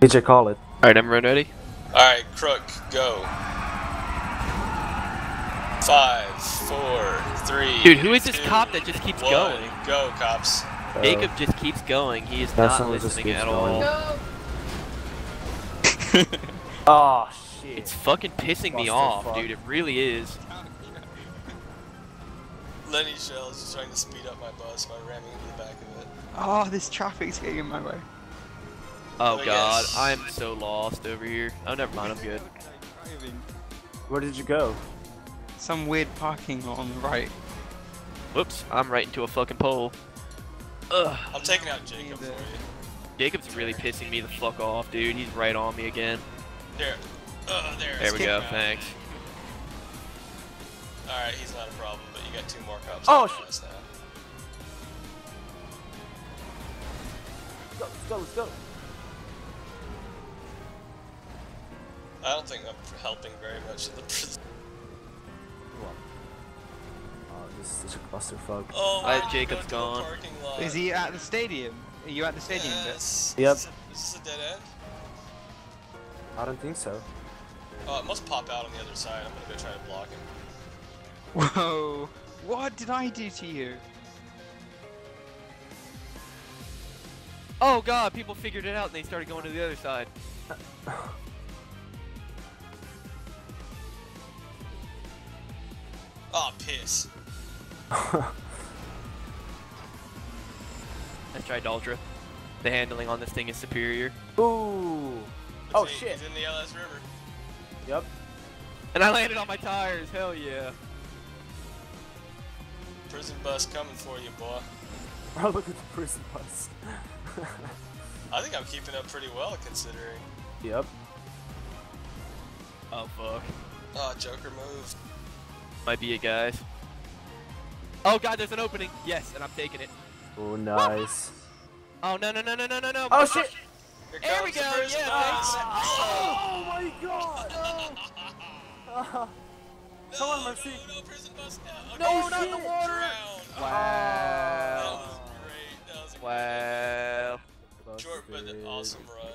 DJ, call it. Alright, everyone ready? Alright, Crook, go. 5, 4, 3. Dude, who is this cop that just keeps going? Go, cops. Jacob just keeps going. He is not listening at all. No. Oh shit. It's fucking pissing me off, dude. It really is. Lenny Shell is trying to speed up my bus by ramming into the back of it. Oh, this traffic's getting in my way. Oh god, I'm so lost over here. Oh, never mind, I'm good. Where did you go? Some weird parking lot on the right. Whoops, I'm right into a fucking pole. Ugh. I'm taking out Jacob for you. Jacob's really pissing me the fuck off, dude. He's right on me again. There. There we go, thanks. Alright, he's not a problem, but you got 2 more cops. Oh shit. Let's go, let's go, let's go. I don't think I'm helping very much in the prison. This is a clusterfuck. Oh, Jacob's gone. Is he at the stadium? Are you at the stadium? Yes. Yep. Is this a dead end? I don't think so. Oh, it must pop out on the other side. I'm gonna go try to block him. Whoa! What did I do to you? Oh god, people figured it out and they started going to the other side. Oh, piss. Let's try Daltra. The handling on this thing is superior. Ooh. Oh, shit. He's in the LS River. Yep. And I landed on my tires. Hell yeah. Prison bus coming for you, boy. Oh, look at the prison bus. I think I'm keeping up pretty well, considering. Yep. Oh, fuck. Oh, Joker move. Might be it, guys. Oh god, there's an opening. Yes, and I'm taking it. Oh, nice. Oh no no no no no no no. Oh shit! There we go. Yeah. Oh my god. Come on, Mercy. No, prison bus now. Okay, no, not in the water. Wow. That was great. That was a great run. Short but an awesome run.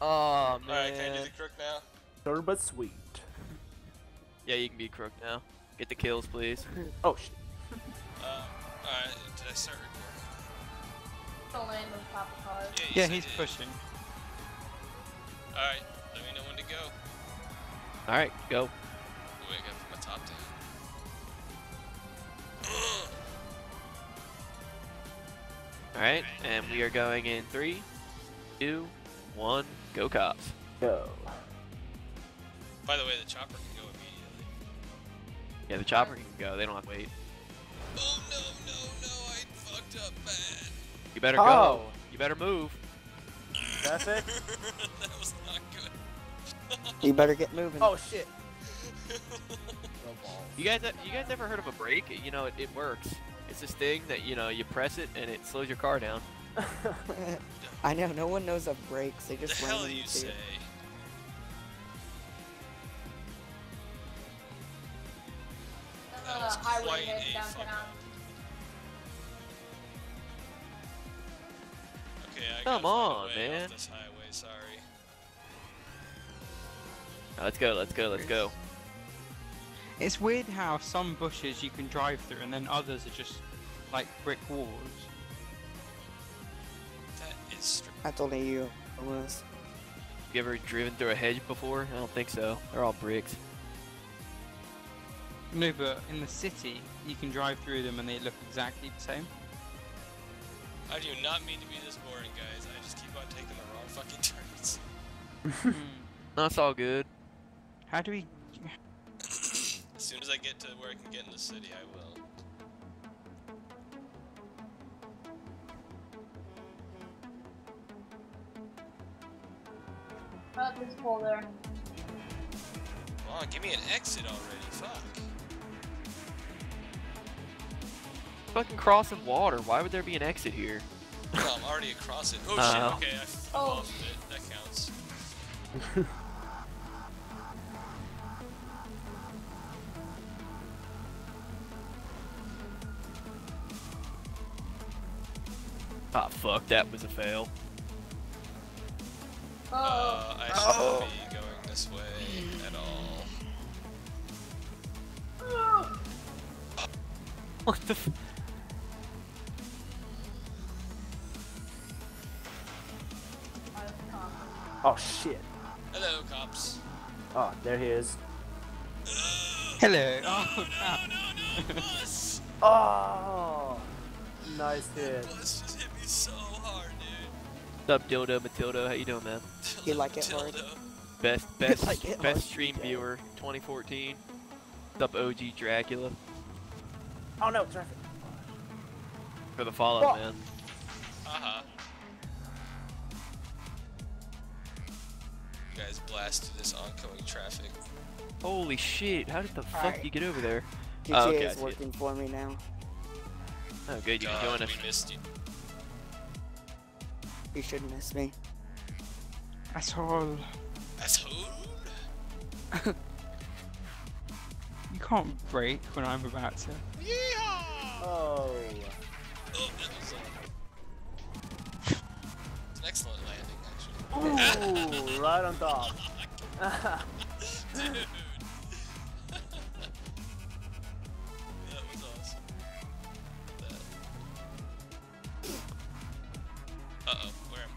Oh man. All right, can I do the crook now? Short but sweet. Yeah, you can be a crook now. Get the kills, please. Oh, shit. Alright, did I start recording? Don't land on top of cars. Yeah, he's pushing. Alright, let me know when to go. Alright, go. Wait, I got from my top down. Alright, and we are going in 3, 2, 1, go cops. Go. By the way, the chopper can go immediately. Yeah, the chopper can go. They don't have to wait. Oh no! I fucked up bad. You better go. You better move. That's it. That was not good. You better get moving. Oh shit! You guys ever heard of a brake? You know, it works. It's this thing that you press it and it slows your car down. I know. No one knows of brakes. They just. The hell do you say? Okay, come on, man. This highway, sorry. Now, let's go. It's weird how some bushes you can drive through and then others are just like brick walls. That is strange. That's only you, Lewis. You ever driven through a hedge before? I don't think so. They're all bricks. No, but in the city, you can drive through them and they look exactly the same. I do not mean to be this boring, guys. I just keep on taking the wrong fucking turns. That's all good. How do we... As soon as I get to where I can get in the city, I will. Oh, there's a hole there. Come on, give me an exit already, fuck. Fucking crossing water. Why would there be an exit here? Well, I'm already across it. Oh shit! Okay, I lost it. That counts. Ah, fuck! That was a fail. I shouldn't be going this way at all. Oh. What the f- Oh shit. Hello, cops. Oh, there he is. Hello. Oh, no, no, bus! Oh, nice hit. The bus just hit me so hard, dude. What's up, Dildo Matildo? How you doing, man? You like it hard? Best, like it best hard. Stream viewer, 2014. What's up, OG Dracula? Oh no, traffic. For the follow, whoa, man. Uh-huh. You guys blasted this oncoming traffic. Holy shit, how did the fuck you get over there? DJ is working for me now. Oh good, you can join us. We missed you. You shouldn't miss me. Asshole. Asshole? You can't brake when I'm about to. Yeehaw! Oh. Oh, that was it's an excellent landing, actually. Ooh, right on top. Dude. That was awesome. Uh-oh, where am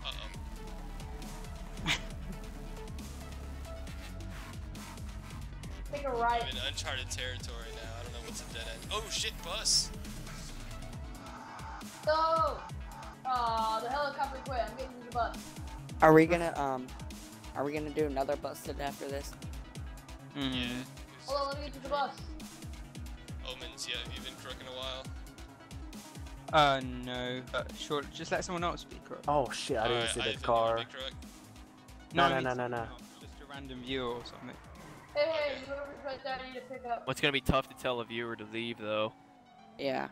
Take a right. I'm in uncharted territory now. I don't know what's a dead end. Oh shit, bus! Go! The helicopter quit. I'm getting the bus. Are we gonna do another bus sit after this? Mm. Yeah. Hold on, let me get to the bus. Omens, yeah, have you been crooking a while? No, but sure, just let someone else be crook. Oh shit, I didn't see the car. No. Just a random viewer or something. Hey, you wanna refresh that, I need to pick up. Well, it's gonna be tough to tell a viewer to leave, though. Yeah.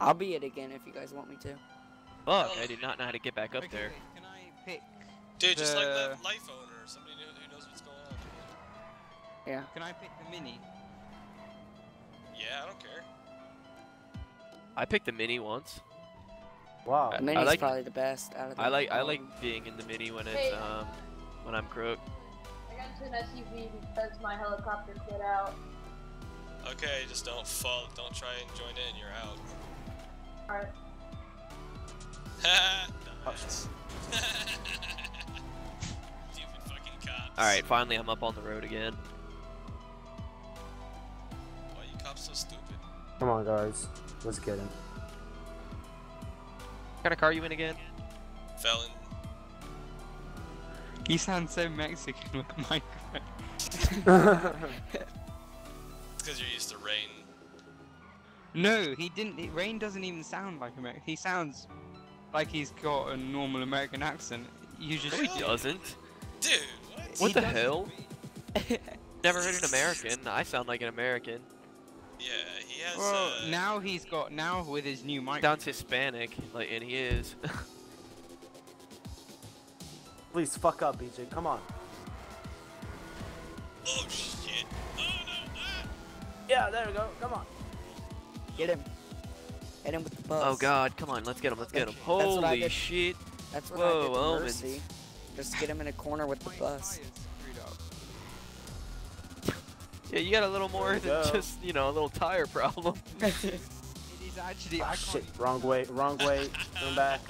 I'll be it again if you guys want me to. Fuck, I did not know how to get back up there. Can I pick? Dude, just like the life owner, somebody who knows what's going on. Yeah. Can I pick the mini? Yeah, I don't care. I picked the mini once. Wow. The mini's probably the best out of the I like being in the mini when it's when I'm crook. I got into an SUV because my helicopter quit out. Okay, just don't try and join in, you're out. Alright. Ha! Nice. Stupid fucking cops. Alright, finally I'm up on the road again. So stupid. Come on, guys. Let's get him. What kind of car you in again? Felon. You sound so Mexican with the microphone. It's because you're used to rain. No, he didn't. Rain doesn't even sound like American. He sounds like he's got a normal American accent. You just. No, he doesn't. Dude, what the hell? Never heard an American. I sound like an American. Yeah, he has. Well, now with his new mic. Sounds Hispanic, and he is. Please fuck up, BJ. Come on. Oh shit! Oh no! Ah. Yeah, there we go. Come on. Get him. Hit him with the bus. Oh god! Come on, let's get him. Let's get him. Holy shit! That's what I did to Mercy. Just get him in a corner with the bus. Yeah, you got a little more than just, you know, a little tire problem. It is actually, oh, shit, wrong way, come back.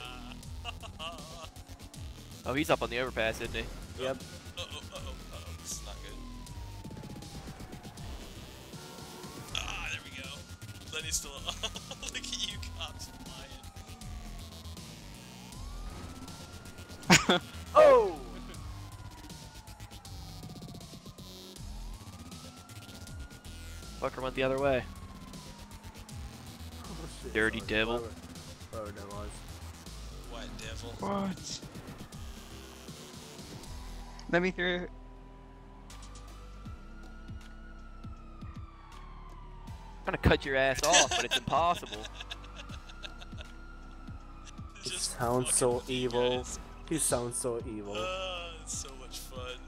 Oh, he's up on the overpass, isn't he? Oh. Yep. Uh-oh, this is not good. Ah, there we go. Lenny's still up. Look at you cops flying. Oh! Fucker went the other way. Oh, shit, dirty devil. Oh, no, what devil? What? Let me through. I'm gonna cut your ass off, but it's impossible. It sounds so evil. Guys. He sounds so evil. It's so much fun.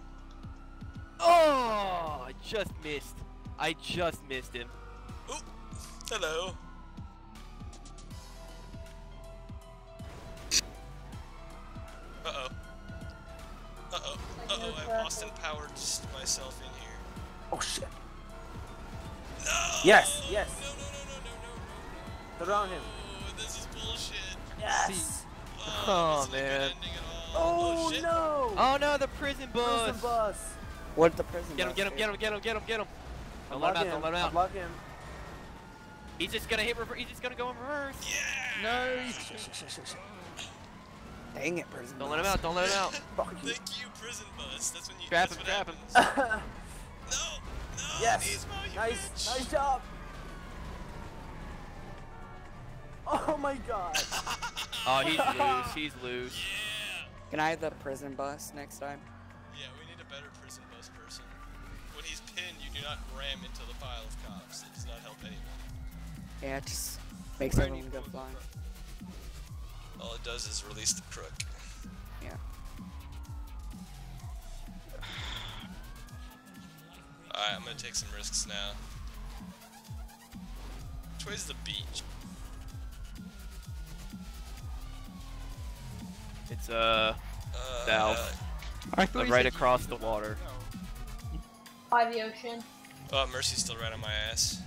Oh, I just missed. I just missed him. Ooh, hello. Uh-oh. I've Austin powered myself in here. Oh shit. No! Yes, yes. No, no, no, no, no, no. Throw him. Oh, this is bullshit. Yes! Whoa, oh, man. Oh, oh no! Oh no, the prison bus! Prison bus. What the prison bus? Get him, get him, get him, get him, get him. Don't let him out, don't let him out. Unlock him. He's just gonna hit reverse. He's just gonna go in reverse. Yeah! No! Dang it, prison bus. Don't let him out, don't let him out. Fuck you. Thank you, prison bus. That's when you trap him, trap him. No! No! Yes! Nismo, nice! Bitch. Nice job! Oh my god! Oh, he's loose. He's loose. Yeah. Can I have the prison bus next time? Yeah, we need a better prison bus person. When he's pinned, you do not ram into the pile of cops. It does not help anyone. Yeah, it just makes everyone go blind. All it does is release the crook. Yeah. Alright, I'm gonna take some risks now. Which way's the beach? It's south. Right across the water. By the ocean. Oh, Mercy's still right on my ass.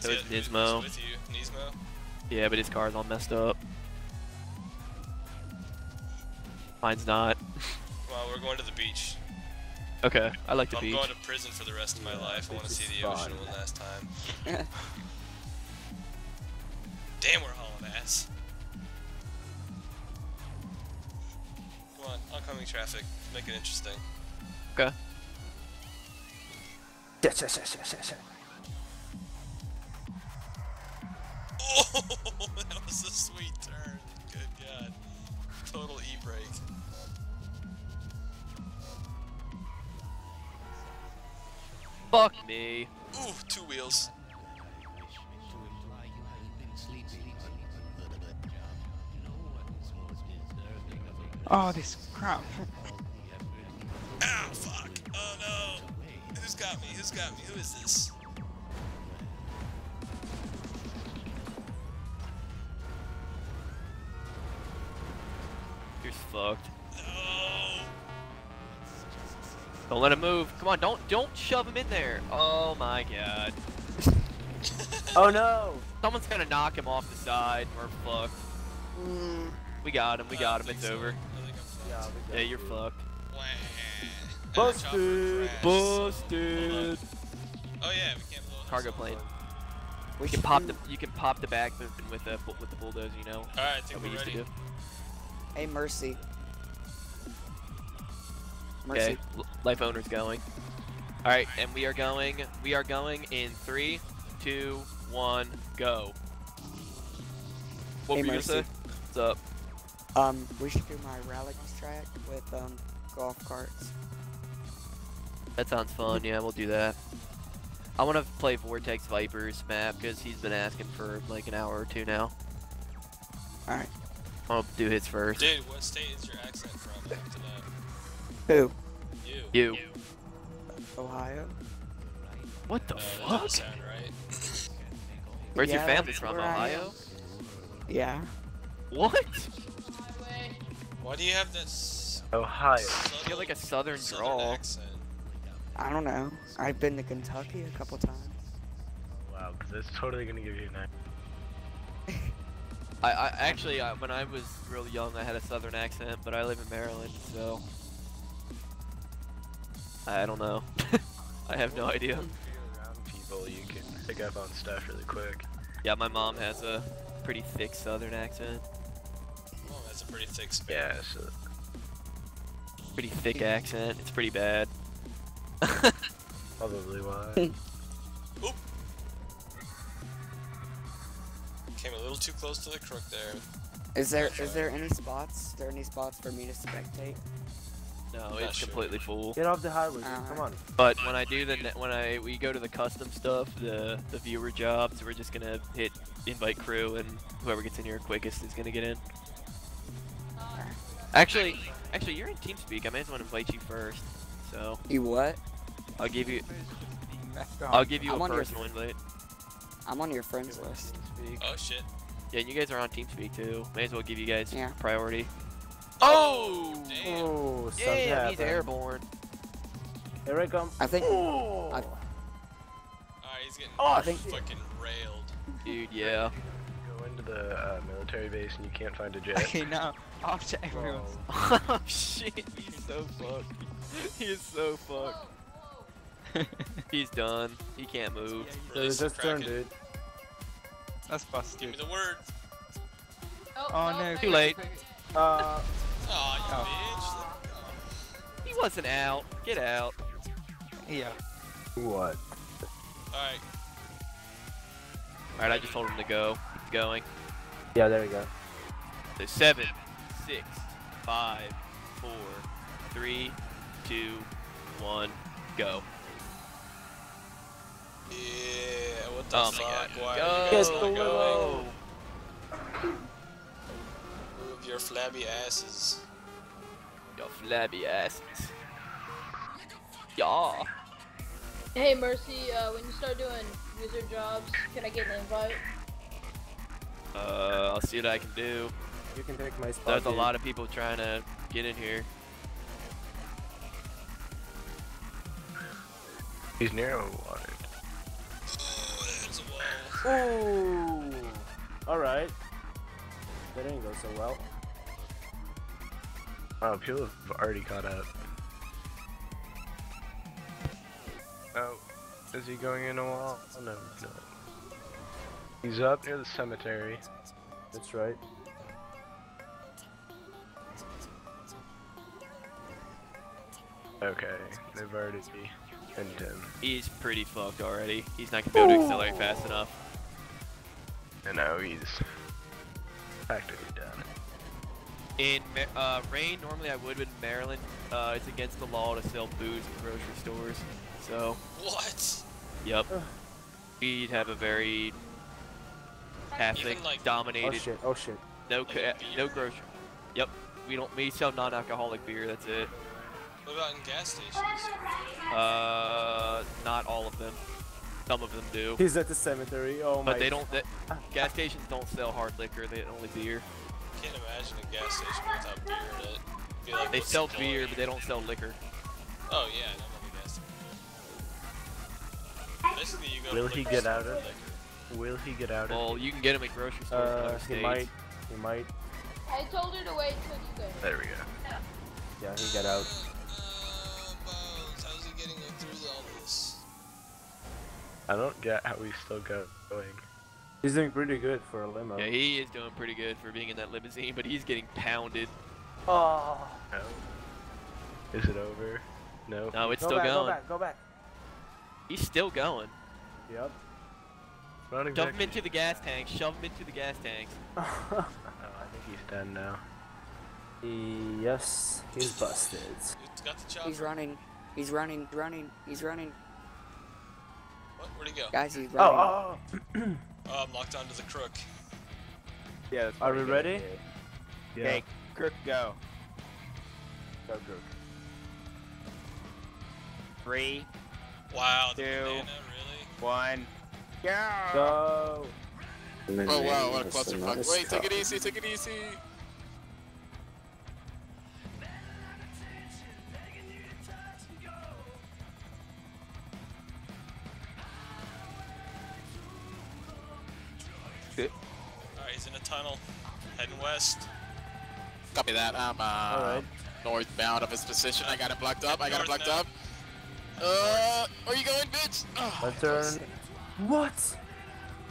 So it's Nismo. With you, Nismo. Yeah, but his car's all messed up. Mine's not. Well, we're going to the beach. Okay, I like the beach. I'm going to prison for the rest of my life. I want to see the ocean one last time. Damn, we're hauling ass. Come on, oncoming traffic. Make it interesting. Okay. Yes, yes, yes, yes, yes. Oh, that was a sweet turn. Good god. Total e-brake. Fuck me. Ooh, two wheels. Oh, this crap. Ow, fuck. Oh no. Who's got me? Who's got me? Who is this? You're fucked. No. Don't let him move. Come on, don't shove him in there. Oh my god. Oh no. Someone's gonna knock him off the side. We're fucked. Mm. We got him. We got him. It's over. Yeah, you're fucked. Busted! Busted! Oh yeah, we can't blow cargo plane. We can pop the. You can pop the back with the bulldozer, you know. All right, I think we're ready. Hey, Mercy. Mercy. Okay, life owner's going. All right, and we are going. We are going in 3, 2, 1, go. What were you gonna say? What's up? We should do my rally track with golf carts. That sounds fun. Yeah, we'll do that. I want to play Vortex Viper's map because he's been asking for like an hour or two now. All right. I'll do his first. Dude, what state is your accent from? After that? Who? You. You. Ohio. What the fuck? That doesn't sound right. Where's your family from? Ohio? Yeah. What? Why do you have this? Ohio. You have like a southern drawl. Accent. I don't know. I've been to Kentucky a couple times. Wow, because that's totally gonna give you an accent. I actually, when I was real young, I had a southern accent, but I live in Maryland, so I don't know. I have no idea. Around people, you can pick up on stuff really quick. Yeah, my mom has a pretty thick southern accent. It's a pretty thick space. Yeah, it's a pretty thick accent. It's pretty bad. Probably why. Oop! Came a little too close to the crook there. Is there any spots? Are there any spots for me to spectate? No, it's completely full. Get off the highway, come on. But when I do the when we go to the custom stuff, the viewer jobs, we're just gonna hit invite crew, and whoever gets in here quickest is gonna get in. Actually, you're in TeamSpeak. I may as well invite you first. So. You what? I'll give you a personal invite. I'm on your friends list. Oh shit. Yeah, you guys are on TeamSpeak too. May as well give you guys priority. Oh. Damn. Damn, he's airborne. Here I come. I think. Oh. He's getting fucking railed. Dude, yeah. You go into the military base and you can't find a jet. Okay, now off to everyone. Oh shit, he's so fucked. He is so fucked. He's done. He can't move. Yeah, he's just turned, dude. That's busted. Give me the words. Oh no, too late. Oh, you bitch. He wasn't out. Get out. Yeah. What? Alright. Alright, I just told him to go. Keep going. Yeah, there we go. So 7, 6, 5, 4, 3, 2, 1, go. Yeah, what the fuck? Why are you guys not going? Move your flabby asses. Your flabby asses. Yeah. Hey Mercy, when you start doing user jobs, can I get an invite? I'll see what I can do. You can take my spot. There's a lot of people trying to get in here. He's near water. Ooh, alright. That didn't go so well. Oh, people have already caught up. Oh, is he going in a wall? Oh no, he's not. He's up near the cemetery. That's right. Okay, they've already pinned him. He's pretty fucked already. He's not gonna be able to accelerate fast enough. I know, he's practically done. In Rain, normally I would, but in Maryland, it's against the law to sell booze in grocery stores. So. What? Yep. We'd have a very Catholic dominated. Oh shit! Oh shit! No, like no grocery. Yep. We don't. We sell non-alcoholic beer. That's it. What about in gas stations? Not all of them. Some of them do. He's at the cemetery. Oh my. But they don't. Gas stations don't sell hard liquor. They only beer. I can't imagine a gas station without beer in it. Be like, they sell beer, but they don't sell liquor. Oh yeah. No. Will he get out of it? Will he get out of it? Well, you can get him at grocery stores. He might. He might. I told her to wait till you go. There we go. Yeah, he got out. Bones, how's he getting through all this? I don't get how he's still going. He's doing pretty good for a limo. Yeah, he is doing pretty good for being in that limousine, but he's getting pounded. Oh. No. Is it over? No. No, it's still going. Go back. Go back. He's still going. Yep. Shove him into the gas tank. Shove him into the gas tanks. Oh, I think he's done now. Yes, he's busted. He's running. He's running. Running. He's running. What? Where'd he go? Guys, he's running. Oh, I'm locked onto the crook. Yeah. Are we ready? Yeah. Okay, crook, go. Go, crook. 3. Wow, 2, 1, go! Oh wow, what a clusterfuck. Wait, take it easy, take it easy! Alright, he's in a tunnel, heading west. Copy that, I'm northbound of his position. I got it blocked up, I got it blocked up. Where you going, bitch? Oh, turn. What?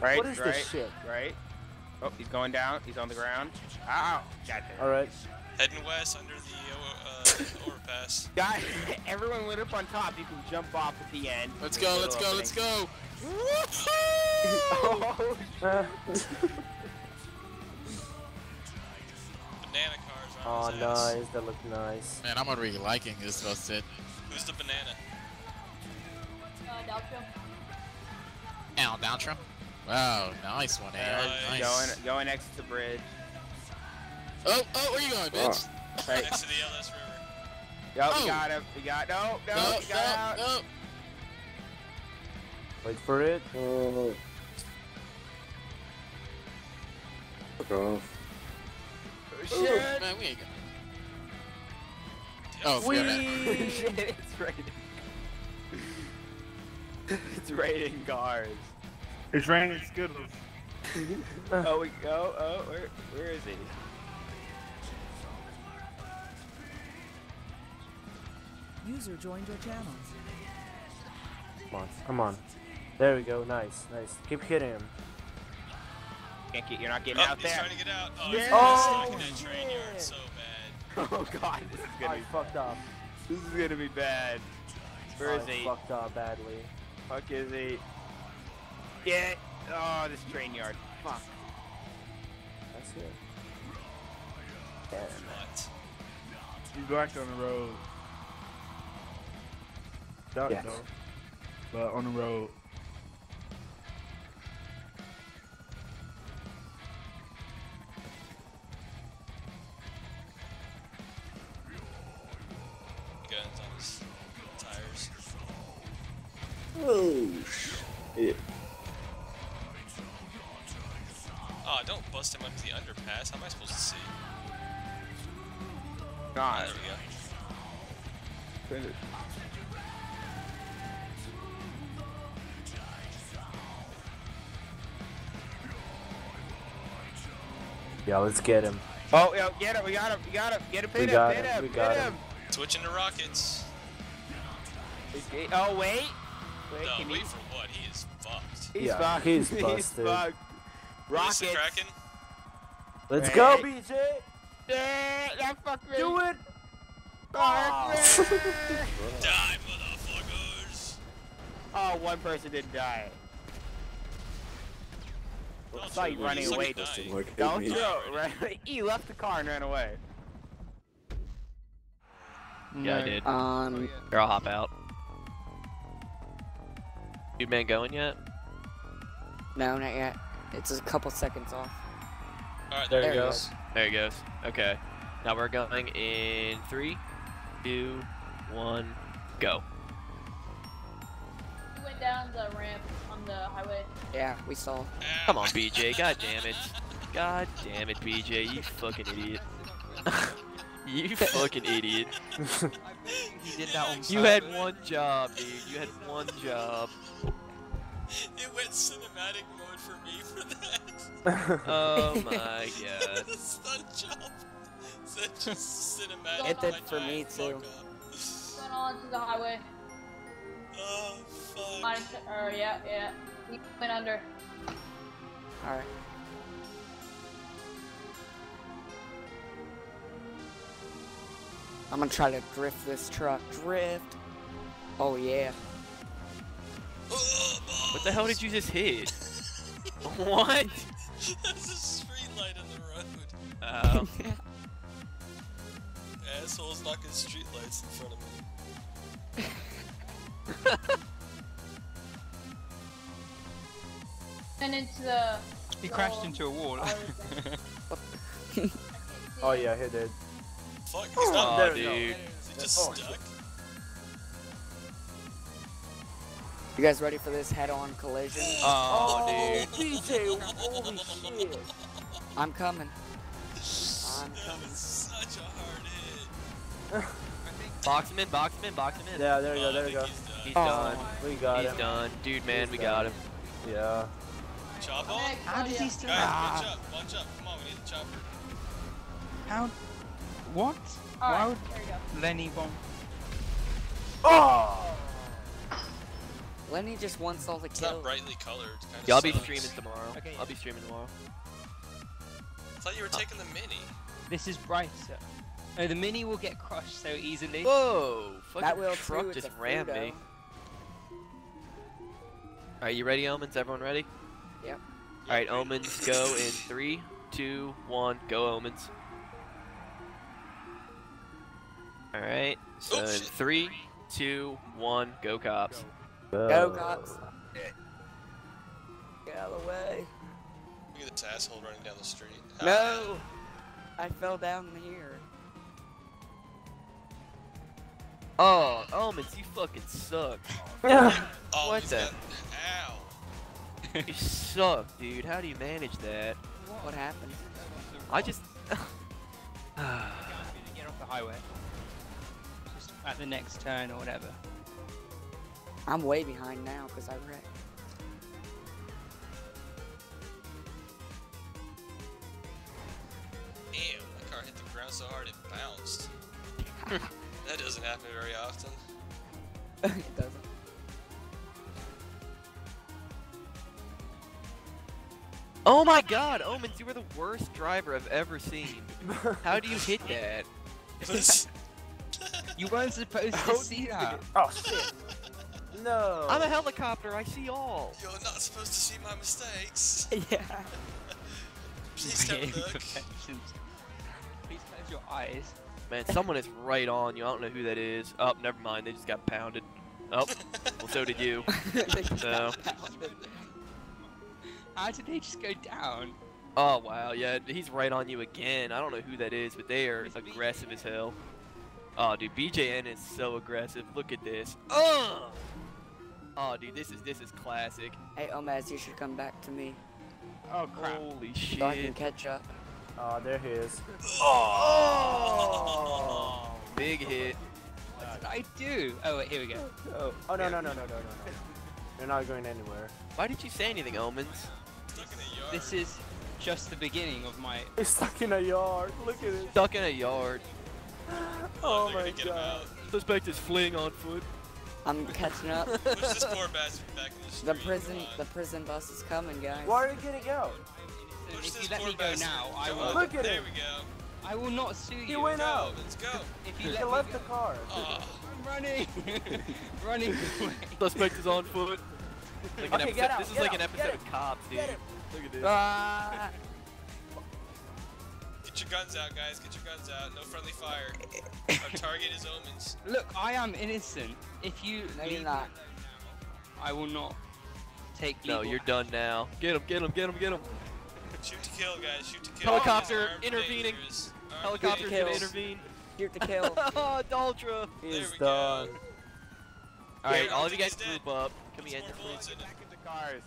Right, what is this shit? Right. Oh, he's going down. He's on the ground. Ow. All right. Heading west under the overpass. Guys, everyone went up on top. You can jump off at the end. Let's go. Let's go. Let's go. Woohoo! Banana cars on his ass. Oh, nice. That looked nice. Man, I'm already liking this. That's it. Who's the banana? Down Downtrump. Wow, nice one, Aaron. Nice. Going next to the bridge. Oh, where you going, bitch? Oh. Right. Next to the LS River. Yep, we got him. We got no, he got out. No. Wait for it. Oh shit! Man, we ain't got Oh, it's raining. It's raining cars. It's raining Skittles. Oh, we go. Oh, where is he? User joined your channel. Come on, come on. There we go. Nice, nice. Keep hitting him. Can't get. You're not getting out there. He's trying to get out. Oh, yeah. Oh, that train yard so bad. Oh God, this is gonna be fucked up. This is gonna be bad. Where is he? Fucked up badly. Fuck is he? Get. Oh, this train yard. Fuck. That's it. Damn it. He's back on the road. Doubt it though. But on the road. Guns on his tires. Oh shit. Oh, don't bust him up to the underpass. How am I supposed to see? God. There we go. Yeah, let's get him. Oh, yeah, get him. We got him. We got him. Get him. Hit him. Hit him. Hit him. Switching to rockets. Oh, wait. No, wait for what? He is fucked. He's fucked. He's busted. Rockets. Let's go, BJ. Yeah, that fucker. Do it. Oh. Die, motherfuckers. Oh, one person didn't die. I saw you running away. Don't throw it. He left the car and ran away. Yeah, I did. Here, I'll hop out. You man going yet? No, not yet. It's a couple seconds off. Alright, there he goes. There he goes. Okay. Now we're going in 3, 2, 1, go. We went down the ramp on the highway. Yeah, we saw. Come on, BJ. God damn it. God damn it, BJ. You fucking idiot. You fucking idiot. You had one job, dude. You had one job. It went cinematic mode for me for that. Oh my god. That's not a job. Such a cinematic. It did for me too. Went on to the highway. Oh fuck. Yeah, yeah. We went under. Alright. I'm gonna try to drift this truck. Drift! Oh yeah. What the hell did you just hit? What? That's a street light on the road. Oh. Assholes knocking street lights in front of me. And into the... He crashed into a wall. Oh yeah, he did. Fuck, he's not there, dude. Is he just stuck? You guys ready for this head-on collision? Oh, dude. BJ, holy shit. I'm coming. That was such a hard hit. Box him in, box him in, box him in. Yeah, there we go, there we go. He's done. We got him. He's done. Dude, man, we got him. Yeah. Chop off? How does he still... Guys, bunch up, bunch up. Come on, we need the chopper. How... What? All right, there you go. Lenny bomb. Oh! Lenny just wants all the kills. It's not brightly colored. Y'all be streaming tomorrow. Okay, I'll be streaming tomorrow. I thought you were taking the mini. This is brighter. No, the mini will get crushed so easily. Whoa! Fucking truck just rammed me. Alright, you ready, Omens? Everyone ready? Yep. Alright, Omens, go in 3, 2, 1, go, Omens. Alright, so in 3, 2, 1, go cops. Go cops. Get out of the way. Look at this asshole running down the street. No! I fell down here. Oh, Omens, you fucking suck. Oh, what the? Ow. You suck, dude. How do you manage that? What happened? I just... I can't get off the highway. like the next turn or whatever. I'm way behind now because I wrecked. Damn, that car hit the ground so hard it bounced. That doesn't happen very often. It doesn't. Oh my god, Omens, you were the worst driver I've ever seen. How do you hit that? You weren't supposed to see that. Oh shit. No. I'm a helicopter, I see all. You're not supposed to see my mistakes. Yeah. Please don't look. Please close your eyes. Man, someone is right on you. I don't know who that is. Oh, never mind. They just got pounded. Oh, well, so did you. So. How did they just go down? Oh, wow. Yeah, he's right on you again. I don't know who that is, but they are aggressive as hell. Oh, dude, BJN is so aggressive. Look at this. Oh! Oh, dude, this is classic. Hey, Omez, you should come back to me. Oh, crap. Holy shit. So I can catch up. Oh, there he is. Oh! Big hit. What did I do? Oh, wait, here we go. Oh, no. They're not going anywhere. Why did you say anything, Omens? Stuck in a yard. This is just the beginning of my... It's stuck in a yard. Look at it. Stuck in a yard. Oh my god. Suspect is fleeing on foot. I'm catching up. Push this poor bastard back in the street. The prison bus is coming, guys. Why are you getting out? If you let me go now, I will. Look at it. There we go. I will not sue you. He went out. Let's go. If you left the car. I'm running. Running away. Suspect is on foot. Okay, get out. This is like an episode of Cops, dude. Look at this. Get your guns out, guys. Get your guns out. No friendly fire. Our target is Omens. Look, I am innocent. If you leave me alone now, I will not take legal action. No, you're done now. Get him. Get him. Get him. Get him. Shoot to kill, guys. Shoot to kill. Helicopter intervening. Helicopter's gonna intervene. Shoot to kill. Oh, Daltra. He's done. Alright, all of you guys group up. Can we end the police? Back into cars.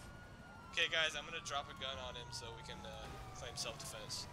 Okay, guys, I'm gonna drop a gun on him so we can claim self-defense.